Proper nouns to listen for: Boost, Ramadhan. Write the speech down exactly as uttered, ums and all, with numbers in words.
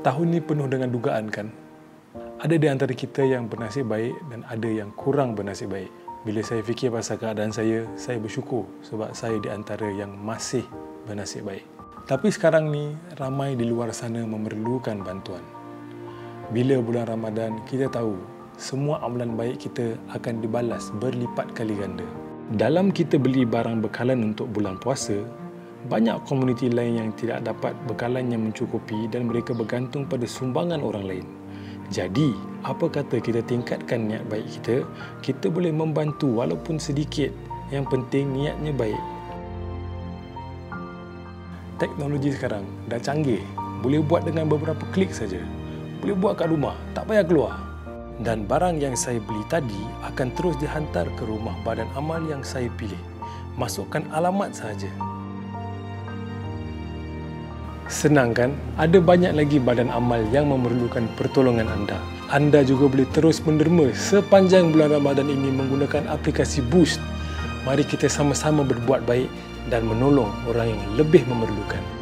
Tahun ini penuh dengan dugaan kan? Ada di antara kita yang bernasib baik dan ada yang kurang bernasib baik. Bila saya fikir pasal keadaan saya, saya bersyukur sebab saya di antara yang masih bernasib baik. Tapi sekarang ni, ramai di luar sana memerlukan bantuan. Bila bulan Ramadan, kita tahu semua amalan baik kita akan dibalas berlipat kali ganda. Dalam kita beli barang bekalan untuk bulan puasa, banyak komuniti lain yang tidak dapat bekalan yang mencukupi dan mereka bergantung pada sumbangan orang lain. Jadi, apa kata kita tingkatkan niat baik kita, kita boleh membantu walaupun sedikit. Yang penting niatnya baik. Teknologi sekarang dah canggih. Boleh buat dengan beberapa klik saja. Boleh buat kat rumah, tak payah keluar. Dan barang yang saya beli tadi akan terus dihantar ke rumah badan amal yang saya pilih. Masukkan alamat sahaja. Senang kan? Ada banyak lagi badan amal yang memerlukan pertolongan anda. Anda juga boleh terus menderma sepanjang bulan Ramadan ini menggunakan aplikasi Boost. Mari kita sama-sama berbuat baik dan menolong orang yang lebih memerlukan.